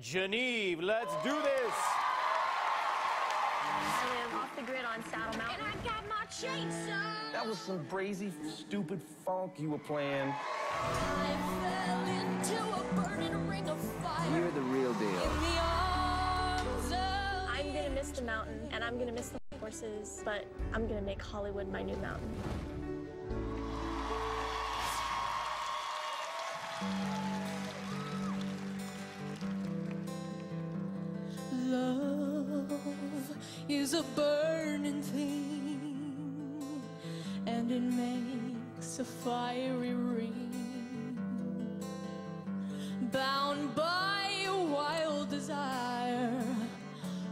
Geneve. Let's do this. I am off the grid on Saddle Mountain. And I got my chainsaw. That was some crazy, stupid funk you were playing. I fell into a burning ring of fire. You're the real deal. I'm gonna miss the mountain, and I'm gonna miss the horses, but I'm gonna make Hollywood my new mountain. Love is a burning thing, and it makes a fiery ring. Bound by a wild desire,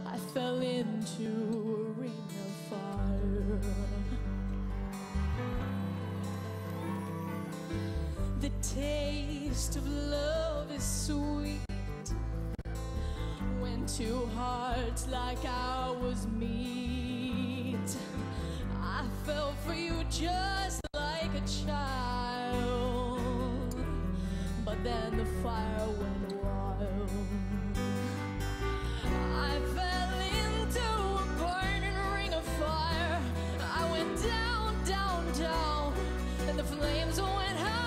I fell into a ring of fire. The taste of love is sweet, when two hearts like ours meet. I fell for you just like a child, but then the fire went wild. I fell into a burning ring of fire. I went down, down, down, and the flames went high.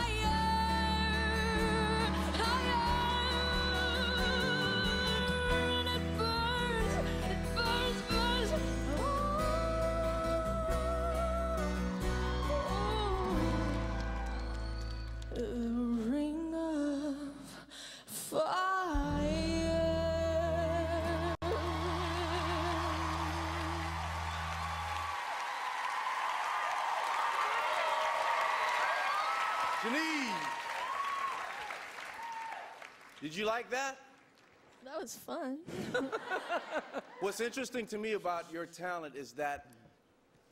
Did you like that? That was fun. What's interesting to me about your talent is that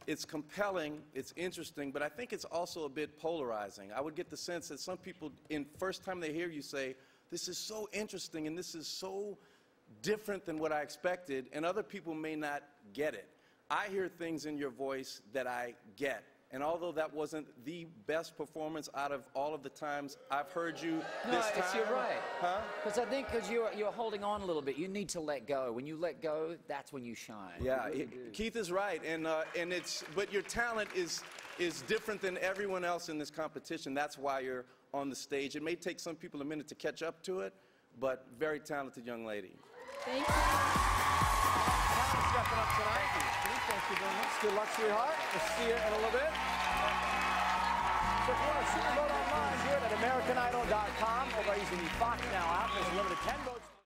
it's compelling, it's interesting, but I think it's also a bit polarizing. I would get the sense that some people, in first time they hear you, say, this is so interesting and this is so different than what I expected, and other people may not get it. I hear things in your voice that I get. And although that wasn't the best performance out of all of the times I've heard you this time. No, you're right. Huh? Because I think because you're holding on a little bit. You need to let go. When you let go, that's when you shine. Yeah, Keith is right. And it's, but your talent is different than everyone else in this competition. That's why you're on the stage. It may take some people a minute to catch up to it, but very talented young lady. Thank you. Thanks for stepping up tonight. Thank you very much. Good luck, sweetheart. We'll see you in a little bit. So if you want to see the vote online, do it at AmericanIdol.com or by using the Fox Now app. There's a limited 10 votes.